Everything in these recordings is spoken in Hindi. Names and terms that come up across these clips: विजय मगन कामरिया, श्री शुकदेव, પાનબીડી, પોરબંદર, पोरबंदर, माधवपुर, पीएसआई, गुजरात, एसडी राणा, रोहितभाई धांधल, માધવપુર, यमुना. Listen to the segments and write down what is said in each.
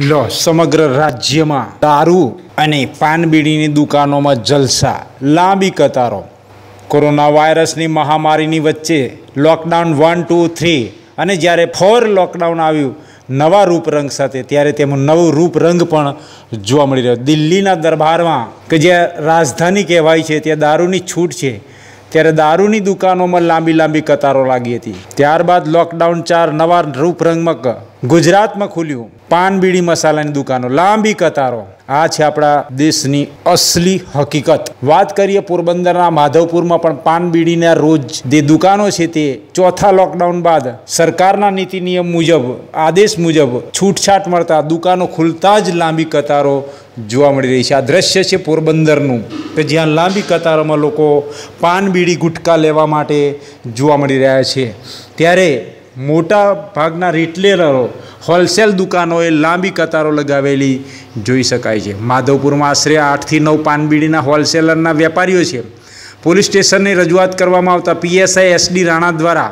लो समग्र राज्य में दारू अने पानबीड़ी दुकानों में जलसा, लांबी कतारों। कोरोना वायरस की महामारी नी वच्चे लॉकडाउन 1, 2, 3 अने ज्यारे 4 लॉकडाउन आव्युं नवा रूपरंग साथे, त्यारे तेमो नवो रूपरंग पण जोवा मळी रह्यो। दिल्लीना दरबारमां के जे राजधानी कहेवाय छे त्यां दारूनी छूट छे, त्यारे दारूनी दुकानों में लांबी लांबी कतारों लागी थी। त्यारबाद लॉकडाउन 4 नवा रूपरंग में गुजरात में खुल्युं। पानबीड़ी मसाला नी दुकानों, लांबी कतारों। आ छे आपणा देशनी असली हकीकत। बात करिए पोरबंदरना माधवपुर में पण पानबीड़ीना रोज जे दुकानों छे ते चौथा लॉकडाउन बाद सरकारना नीति नियम मुजब, आदेश मुजब छूटछाट मळता दुकानों खुलता ज लांबी कतारों જોવા મળી રહી છે। આ દ્રશ્ય છે પોરબંદરનું કે જ્યાં લાંબી કતારોમાં લોકો પાનબીડી ગુટકા લેવા માટે જોવા મળી રહ્યા છે, ત્યારે મોટા ભાગના રિટેલરો, હોલસેલ દુકાનોએ લાંબી કતારો લગાવેલી જોઈ શકાય છે। માધવપુરમાં આશરે 8 થી 9 પાનબીડીના હોલસેલરના વેપારીઓ છે। પોલીસ સ્ટેશનને રજૂઆત કરવામાં આવતા પીએસઆઈ એસડી રાણા દ્વારા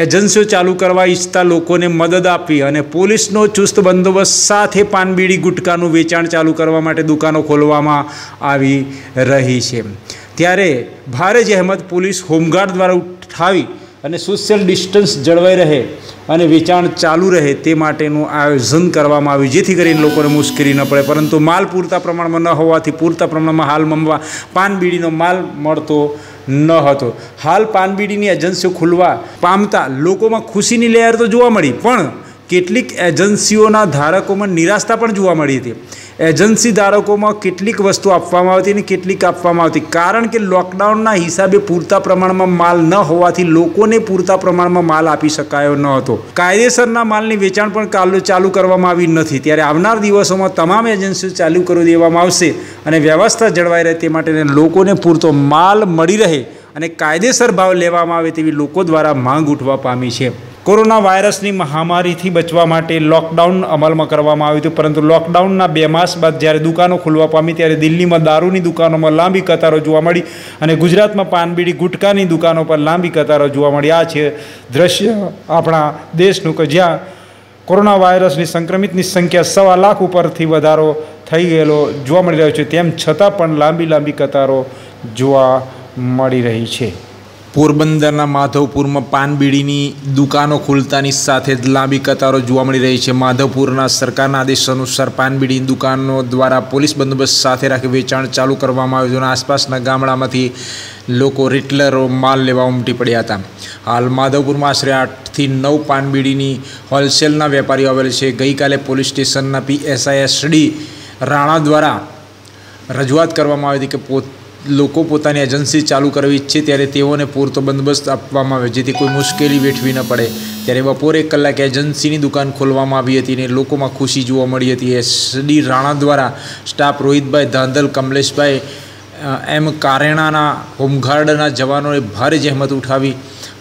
एजेंसीओ चालू करवा इच्छता लोगों ने मदद आपी और पुलिस चुस्त बंदोबस्त साथ पानबीड़ी गुटकानु वेचाण चालू करवा माटे दुकानों खोलवामां आवी रही है। त्यारे भारे जहमत पुलिस होमगार्ड द्वारा उठावी अने सोशियल डिस्टन्स जळवाई रहे अने वेचाण चालू रहे ते माटेनुं आयोजन करवामां आव्युं, जेथी करीने लोकोने मुश्केली न पड़े। परंतु माल पूरता प्रमाणमां न होवाथी पूरता प्रमाणमां हालमां पानबीडीनो माल मळतो न हतो। हाल पानबीडीनी एजन्सीओ खुलवा पामता लोकोमां खुशीनी लहर तो जोवा मळी, पण केटलीक एजन्सीओना धारकोमां निराशा पण जोवा मळी हती। एजन्सी धारकोमां केटलीक वस्तु आपवामां आवती ने केटलीक आपवामां आवती, कारण के लॉकडाउनना हिसाबे पूरता प्रमाणमां माल न होवाथी लोकोने पूरता प्रमाणमां माल आपी शकायो न हतो। कायदेसरना मालनी वेचाण पण चालू करवामां आवी नथी, त्यारे आवनार दिवसोमां तमाम एजन्सीओ चालू करी देवामां आवशे अने व्यवस्था जळवाई रहे ते माटे लोकोने पूरतो माल मळी रहे अने कायदेसर भाव लेवामां आवे तेवी लोको द्वारा मांग उठवा पामी छे। कोरोना वायरस की महामारी थी बचवा माटे लॉकडाउन अमल में करवामां आव्युं, परंतु लॉकडाउन 2 मास बाद ज्यारे दुकानों खुलवा पामी त्यारे दिल्ली में दारूनी दुकानों में लांबी कतारों जोवा मळी अने गुजरात में पानबीड़ी गुटकानी दुकानों पर लांबी कतारों जोवा मळी। आ छे दृश्य आपणा देशनुं के ज्यां कोरोना वायरस की संक्रमितनी संख्या 1.25 लाख उपरथी वधारो थई गयेलो जोवा मळी रह्यो छे, तेम छतां पण लांबी लांबी कतारों जोवा मळी रही छे। पोरबंदरना माधवपुर में पानबीड़ी दुकानों खुलतानी साथे लांबी कतारों जोवा मळी रही है। माधवपुरना सरकारना आदेश अनुसार पानबीड़ी दुकानों द्वारा पुलिस बंदोबस्त साथे राखी वेचाण चालू करवामां आव्युं। आसपासना गामडामांथी लोको रिटेलरो माल लेवा उमटी पड्या हता। हाल माधवपुर में आशरे 8 થી 9 पानबीड़ी होलसेलना वेपारीओ आवेल छे। गई काले पोलीस स्टेशनना पीएसआई एसडी राणा द्वारा रजूआत करवामां आवी हती के लोको पोतानी एजेंसी चालू करवी इच्छे त्यारे तेओने पूरतो बंदोबस्त आपवामां आवे, जेथी कोई मुश्केली वेठवी न पड़े। त्यारे बपोरे 1 કલાકે एजेंसीनी दुकान खोलवामां आवी हती ने लोकोमां खुशी जोवा मळी हती। एसडी राणा द्वारा स्टाफ रोहितभाई धांधल, कमलेशभाई एम कारेणाना होमगार्डना जवानोए भारी जहमत उठावी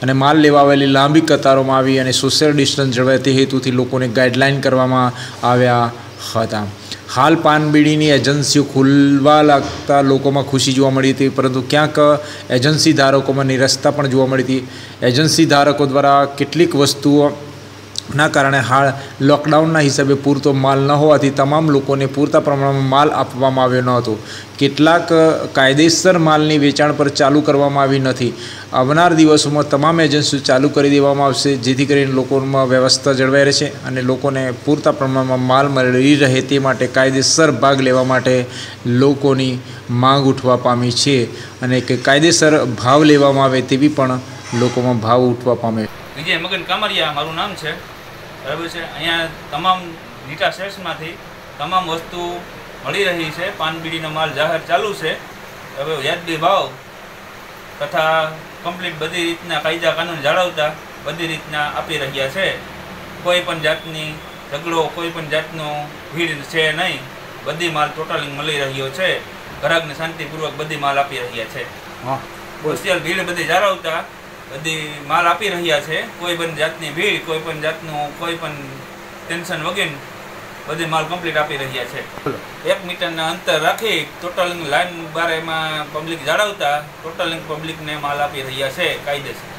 अने माल लेवा आवेली लांबी कतारोमां आवी अने सोशियल डिस्टन्स जळवाय ते हेतुथी लोकोने गाइडलाइन करवामां आव्या हता। हाल पानबीड़ी एजेंसी खुलवा लगता लोगों में खुशी जोवा मळी थी, परंतु क्यांक एजेंसी धारकों में निराशा पण जोवा मळी थी। एजेंसी धारकों द्वारा केटलीक वस्तुओं ना कारणे हाल लॉकडाउनना हिसाबे पूरतो माल न होवाथी तमाम लोकोने पूरता प्रमाणमां माल आपवामां आव्यो न हतो। केटलाक कायदेसर मालनी वेचाण पर चालू करवामां आवी नथी। आवनार दिवसोमां तमाम एजेंसीओ चालू करी देवामां आवशे, जेथी करीने लोकोमां व्यवस्था जळवाई रहेशे अने लोकोने पूरता प्रमाणमां माल मळी रहे ते माटे कायदेसर भाग लेवा माटे लोकोनी मांग उठवा पामी छे अने के कायदेसर भाव लेवामां आवे तेवी पण लोकोमां भाव उठवा पामे। विजय मगन कामरिया मारू नाम है, बराबर है। अँ तमाम नीटा सेट्स में तमाम वस्तु मिली रही है। पानबीड़ी माल जाहिर चालू है, हमें यादबी भाव तथा कम्प्लीट बड़ी रीतना कायदा कानून जाळवता बड़ी रीतना आपी रह्या है। कोईपण जातनी झगड़ो कोईपण जातनो भीड़ है नहीं, बड़ी माल टोटली मिली रह्यो है। ग्राहक ने शांतिपूर्वक बड़ी माल आपी रह्या है। हाँ सोशियल भीड़ बड़ी जाळवता बधी माल आपी रह्या है। कोईपण जातनी भीड़ कोईपण जातनु कोईपण टेन्शन वगैरह बधी माल कम्प्लीट आपी रह्या है। 1 मीटर अंतर राखी टोटलिंग लाइन बारे में पब्लिक जाळवता टोटलिंग पब्लिक ने माल आपी रह्या है कायदेसर।